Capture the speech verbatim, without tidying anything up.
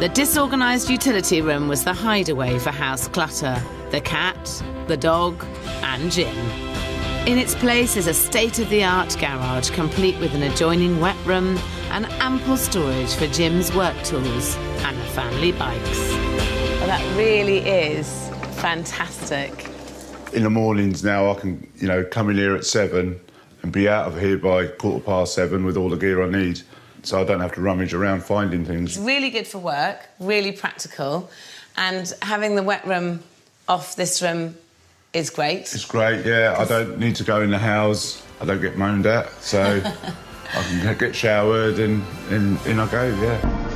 The disorganised utility room was the hideaway for house clutter, the cat, the dog and Jim. In its place is a state-of-the-art garage complete with an adjoining wet room and ample storage for Jim's work tools and the family bikes. Well, that really is fantastic. In the mornings now I can, you know, come in here at seven and be out of here by quarter past seven with all the gear I need. So I don't have to rummage around finding things. It's really good for work, really practical, and having the wet room off this room is great. It's great, yeah. Cause... I don't need to go in the house. I don't get moaned at, so I can get showered and in I go, yeah.